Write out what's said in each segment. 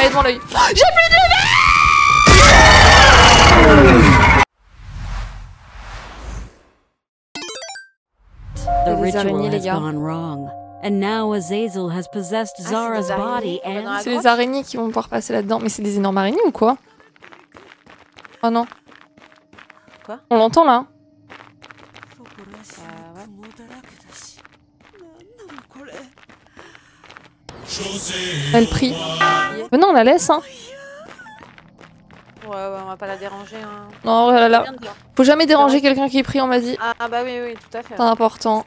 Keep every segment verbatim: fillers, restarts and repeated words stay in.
Elle est devant l'œil. Oh, j'ai plus de les araignées, les gars. C'est les araignées qui vont pouvoir passer là-dedans. Mais c'est des énormes araignées ou quoi? Oh non. Quoi? On l'entend là. Elle prie. Mais non, on la laisse, hein. Ouais, ouais, on va pas la déranger, hein. Non, là, là. Faut jamais déranger quelqu'un qui prie, on m'a dit. Ah bah oui, oui, tout à fait. C'est important.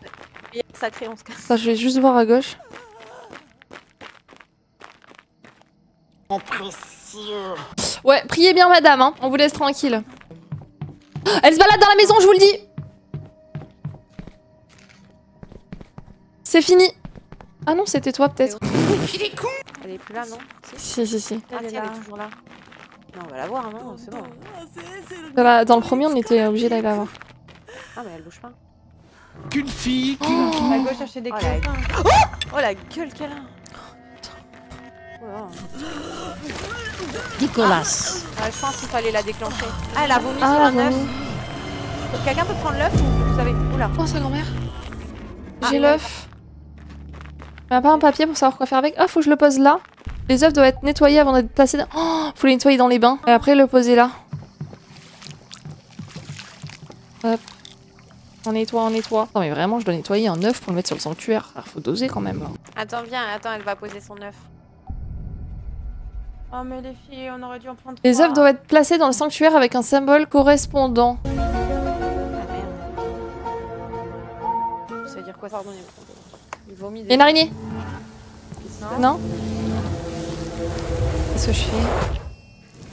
Sacré, on se casse. Ça, je vais juste voir à gauche. Ouais, priez bien, madame, hein. On vous laisse tranquille. Elle se balade dans la maison, je vous le dis. C'est fini. Ah non, c'était toi, peut-être. Il est con. Elle est plus là, non? Si, si, si. Elle est là, elle est toujours là. Non, on va la voir, non? C'est bon. Voilà, dans le premier, on était obligé d'aller la voir. Ah, mais elle bouge pas. Qu'une fille, qu'une fille. On va chercher des clés. Oh la gueule qu'elle a. Dégueulasse. Je pense qu'il fallait la déclencher. Ah, elle a vomi sur un œuf. Quelqu'un peut prendre l'œuf ou vous savez? Oula. Oh, sa grand-mère. J'ai l'œuf. On n'a pas un papier pour savoir quoi faire avec. Ah, faut que je le pose là. Les œufs doivent être nettoyés avant d'être placés dans... Oh, faut les nettoyer dans les bains. Et après, le poser là. Hop. On nettoie, on nettoie. Non, mais vraiment, je dois nettoyer un œuf pour le mettre sur le sanctuaire. Alors, faut doser quand même. Attends, viens, attends, elle va poser son œuf. Oh, mais les filles, on aurait dû en prendre trois. Les œufs doivent être placés dans le sanctuaire avec un symbole correspondant. Ah merde. Ça veut dire quoi? Pardon, il y a une araignée. Non, non. Qu'est-ce que je fais?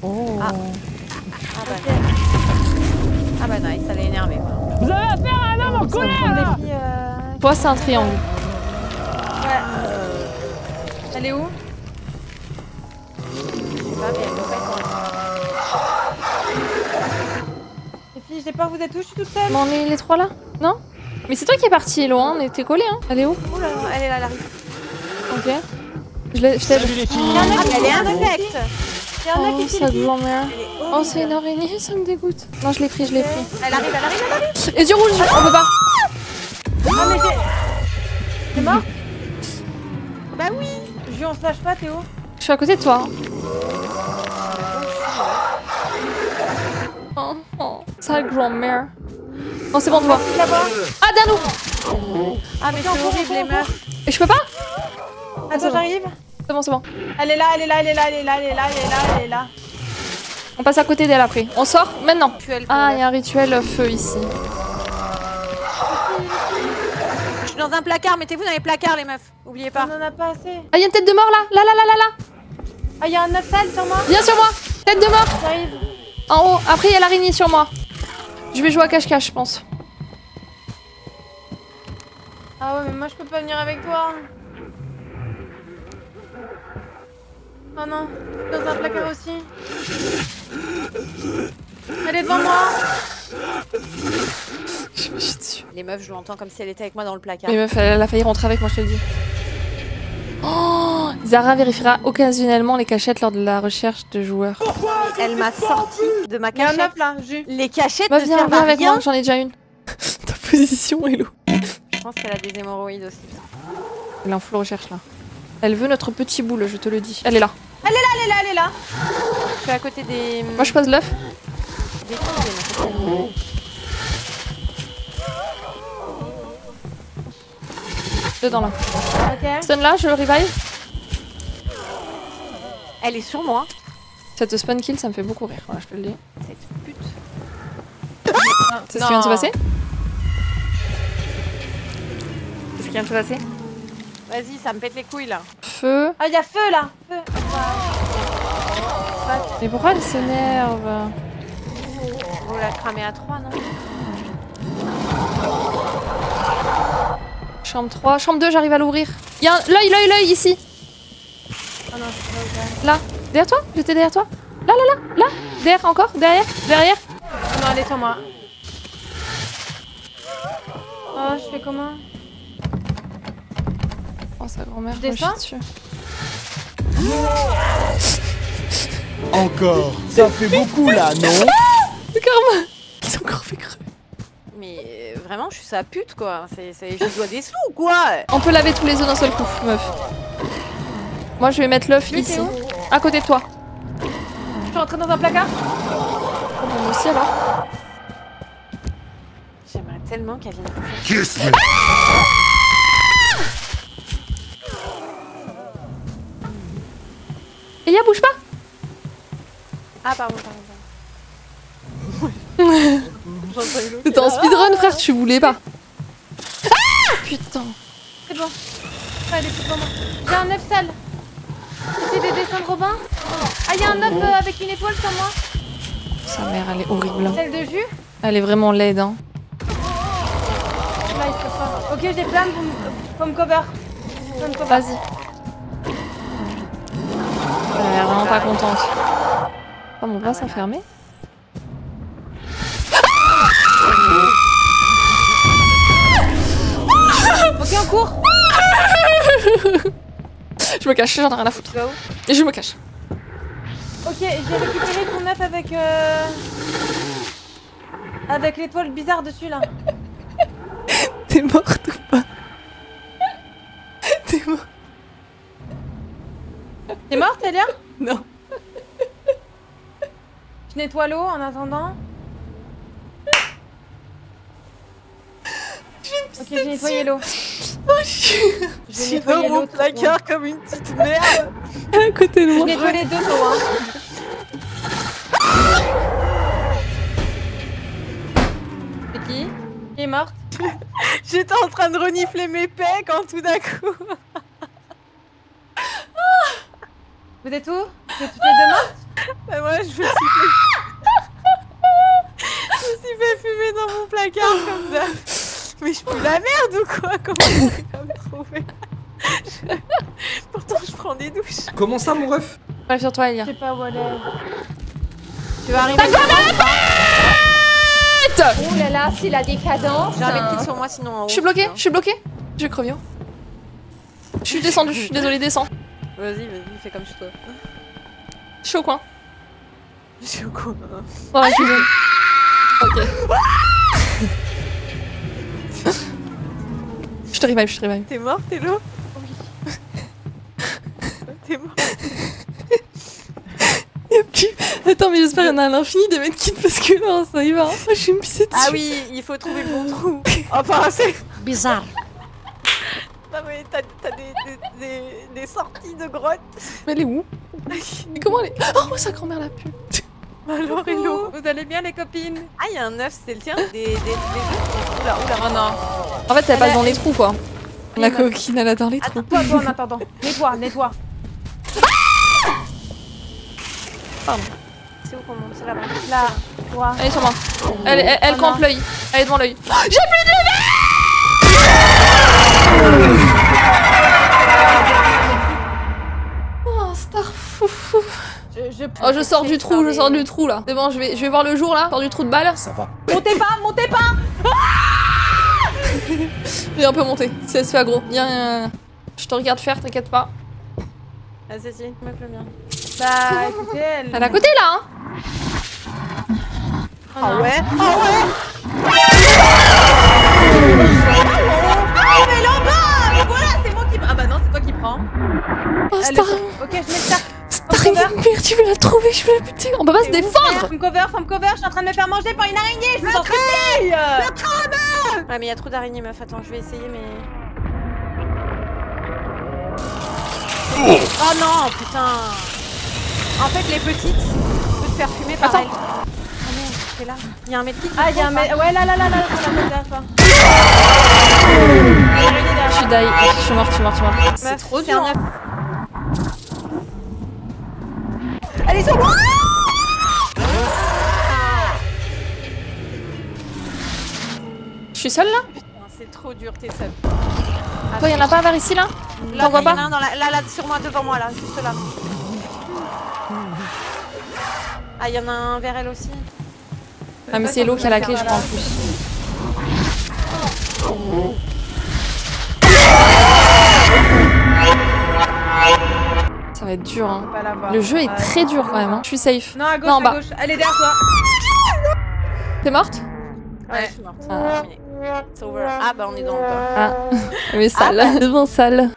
Oh. Ah. Ah bah non. Ah bah non, ça l'a énervé. Vous avez affaire à un homme en colère là. Toi, c'est un triangle. Ouais. Elle est où? Je sais pas, mais elle doit pas être. Les filles, j'ai peur, vous êtes où? Je suis toute seule. Mais on est les trois là? Non? Mais c'est toi qui es parti, Elo, hein, on était collés, hein. Elle est où? Oula, elle est là, elle arrive. Ok. Je l'ai... Salut les filles. Ah, elle est infecte. Oh, sa grand-mère. Oh, c'est une araignée, ça me dégoûte. Non, je l'ai pris, je l'ai pris. Elle arrive, elle arrive, elle arrive. Et du rouge, on peut pas. Ah, mais t'es... T'es mort? Bah oui. Ju, on se lâche pas, Théo. Je suis à côté de toi. Oh, oh. Sa grand-mère. Non, c'est bon, on te voit. Ah, Danou! Ah, mais c'est horrible, les meufs. Et je peux pas? Attends, j'arrive. C'est bon, c'est bon. Elle est là, elle est là, elle est là, elle est là, elle est là, elle est là, elle est là. On passe à côté d'elle après. On sort maintenant. Ah, il y a un rituel feu ici. Je suis dans un placard. Mettez-vous dans les placards, les meufs. Oubliez pas. On en a pas assez. Ah, il y a une tête de mort là. Là, là, là, là, là. Ah, il y a un œuf sale sur moi. Viens sur moi. Tête de mort. J'arrive. En haut. Après, il y a l'araignée sur moi. Je vais jouer à cache-cache, je pense. Ah ouais, mais moi je peux pas venir avec toi. Oh non, dans un placard aussi. Elle est devant moi. Je me suis dessus. Les meufs, je l'entends comme si elle était avec moi dans le placard. Les meufs, elle a failli rentrer avec moi, je te le dis. Oh, Zara vérifiera occasionnellement les cachettes lors de la recherche de joueurs. Pourquoi elle m'a sorti de ma cachette. Il y a un œuf là, Ju. Les cachettes bah, ne servent à avec rien. Moi, j'en ai déjà une. Ta position, Elo. Je pense qu'elle a des hémorroïdes aussi. Elle est en full recherche là. Elle veut notre petit boule, je te le dis. Elle est là. Elle est là, elle est là, elle est là. Je suis à côté des... Moi je pose l'œuf. Des couilles, oh. Dedans là. Okay. Stun là, je revive. Elle est sur moi. Cette spawn kill, ça me fait beaucoup rire, voilà, je peux le dire. Cette pute. Ah, c'est ce qui vient de se passer. C'est ce qui vient de se passer. Vas-y, ça me pète les couilles là. Feu. Ah, il y a feu là. Feu. Mais pourquoi elle s'énerve? On l'a cramé à trois, non? Chambre trois. Chambre deux, j'arrive à l'ouvrir. Il y a un... l'œil, l'œil, l'œil ici. Oh non, je peux pas ouvrir. Là. Derrière toi? J'étais derrière toi. Là, là, là. Là. Derrière, encore. Derrière. Derrière. Oh non, elle est sur moi. Oh, je fais comment? Oh, sa grand-mère, je suis dessus. Encore. Ça fait beaucoup là, non? Regarde-moi. C'est encore fait crever. Mais euh, vraiment, je suis sa pute quoi. C'est, c'est, je dois des sous ou quoi? On peut laver tous les os d'un seul coup, meuf. Moi, je vais mettre l'œuf ici. À côté de toi. Je peux rentrer dans un placard? Oh, moi aussi alors. J'aimerais tellement qu'elle vienne. Yes, mais... ah Elia, bouge pas! Ah, pardon, pardon, pardon. C'était en speedrun, frère, tu voulais pas. Ah! Putain! C'est bon. Allez, c'est bon. J'ai un œuf sale. C'est des dessins de Robin? Ah, y'a un œuf euh, avec une étoile sur moi. Sa mère, elle est horrible. Celle de jus? Elle est vraiment laide, hein. Là, il se passe pas. Ok, j'ai plein de me cover. cover. Vas-y. Elle est vraiment pas contente. Oh, mon bras s'enfermer. Ok, on court. Je me cache, j'en ai rien à foutre. Et je me cache. Ok, j'ai récupéré ton œuf avec... Euh... avec l'étoile bizarre dessus, là. T'es morte ou pas? T'es morte. T'es morte, Elia? Non. Je nettoie l'eau en attendant. Ok, j'ai nettoyé l'eau. Oh, je... je suis dans mon placard comme une petite merde. À côté de moi. Je nettoie les deux eaux, hein. C'est qui? Qui est morte? J'étais en train de renifler mes pecs quand tout d'un coup... Vous êtes où? Vous êtes toutes les deux mortes? Bah moi je me suis fait... je me suis fait fumer dans mon placard comme d'hab. Mais je pue la merde ou quoi? Comment tu vas me trouver? je... Pourtant je prends des douches. Comment ça, mon ref? Rêve sur toi, Elia. Je sais pas où aller. Tu vas arriver... T'as pas la tête! Oh là là, c'est la décadence. J'ai un métier sur moi sinon en haut. Je suis bloquée, je suis bloquée. Je vais crever. Je suis descendue, je suis désolée, descends. Vas-y, vas-y, fais comme chez toi. Je suis au coin. Je suis au coin. Oh, je suis bon. Ok. Je te revive, je te revive. T'es morte, Elo? Oui. T'es morte. Attends, mais j'espère qu'il y en a à l'infini des medkits parce que non, ça y va. Moi, je vais me pisser dessus. Ah oui, il faut trouver le bon trou. Enfin, c'est bizarre. Non mais t'as des, des, des, des sorties de grotte. Mais elle est où? Mais comment elle est? Oh, sa grand-mère la pute. Alors Elo, vous allez bien les copines? Ah, il y a un œuf, c'est le tien? Des... des... des... Oula, oula, oh non. En fait, elle passe dans les trous quoi. La coquine, elle a dans les trous. Attends, toi, en attendant. Nettoie, nettoie. Pardon. C'est où qu'on monte? C'est là-bas. Là, droit. Elle est sur moi. Elle campe l'œil. Elle est devant l'œil. J'ai plus de l'œil. Je, je oh, je sors du trou, je sors du trou là. C'est bon, je vais, je vais voir le jour là, sors du trou de balle. Ça va. Montez pas, montez pas. Viens, on peut monter, si elle se fait aggro. Viens, je te regarde faire, t'inquiète pas. Ah, c'est si, mec le mien. Bah, écoutez, elle. Elle est à côté là, hein. Ah oh, oh, ouais. Ah oh, ouais. Ah, mais là bas. Mais voilà, c'est moi qui. Ah bah non, c'est toi qui prends. Oh, c'est... Ok, je mets ça. T'arrives à me perdre, tu veux la trouver, je veux la buter. On peut pas se défendre. Femme cover, femme cover, je suis en train de me faire manger par une araignée, je vous en prie. Le crâne. Ah mais y'a trop d'araignées meuf, attends, je vais essayer mais... Oh non, putain. En fait les petites, je peux te faire fumer par... Attends. Elle. Ah non, c'est là. Y'a un mec qui... Ah y'a un mec... Ouais là là là là, on la derrière toi. Je suis die, je suis morte, je suis morte, je suis morte. C'est trop dur. Allez, sur moi! Je suis seule là? Putain, c'est trop dur, t'es seule. Toi, y'en a pas vers ici là? T'en vois pas? Là, là, là, sur moi, devant moi, là, juste là. Ah, y'en a un vers elle aussi. Ah, mais c'est Elo qui a la clé, je crois en plus. va être dur. Hein. Le jeu est très dur quand même. Hein. Je suis safe. Non, à gauche, non, en bas. À gauche. Elle est derrière toi. T'es morte? Ouais, je suis morte. Ah. Ah bah on est dans le bas. Ah, mais sale, ah bah. Devant sale.